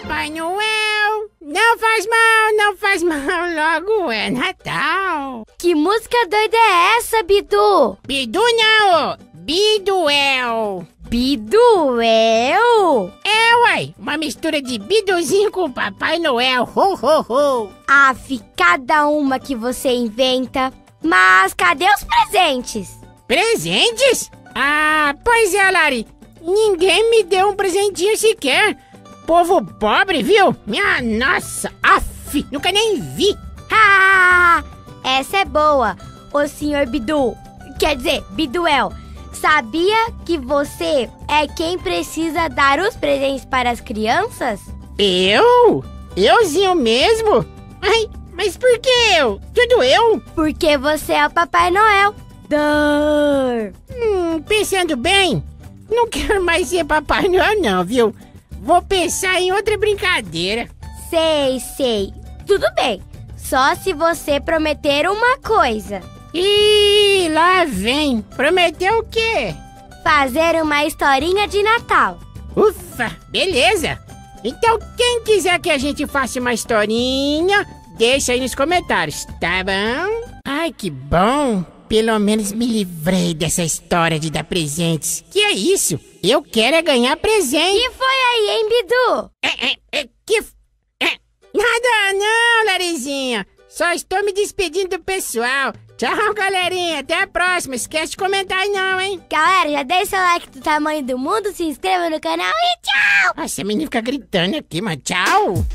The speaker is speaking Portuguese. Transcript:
Papai Noel, não faz mal, logo é Natal. Que música doida é essa, Bidu? Bidu não, Biduel. Biduel? É, uai, uma mistura de Biduzinho com Papai Noel, ho, ho, ho. Aff, cada uma que você inventa, mas cadê os presentes? Presentes? Ah, pois é, Lari, ninguém me deu um presentinho sequer. Povo pobre, viu? Minha nossa, af, nunca nem vi. Ah, essa é boa. O senhor Bidu, quer dizer, Biduel, sabia que você é quem precisa dar os presentes para as crianças? Eu? Euzinho mesmo? Ai, mas por que eu? Tudo eu? Porque você é o Papai Noel. Pensando bem, não quero mais ser Papai Noel não, viu? Vou pensar em outra brincadeira. Sei. Tudo bem. Só se você prometer uma coisa. Ih, lá vem. Prometeu o quê? Fazer uma historinha de Natal. Ufa, beleza. Então quem quiser que a gente faça uma historinha, deixa aí nos comentários, tá bom? Ai, que bom. Pelo menos me livrei dessa história de dar presentes. Que é isso? Eu quero é ganhar presente. Que foi aí, hein, Bidu? Nada não, Larizinha. Só estou me despedindo do pessoal. Tchau, galerinha. Até a próxima. Esquece de comentar aí não, hein? Galera, já deixa o like do tamanho do mundo, se inscreva no canal e tchau! Nossa, a menina fica gritando aqui, mas tchau!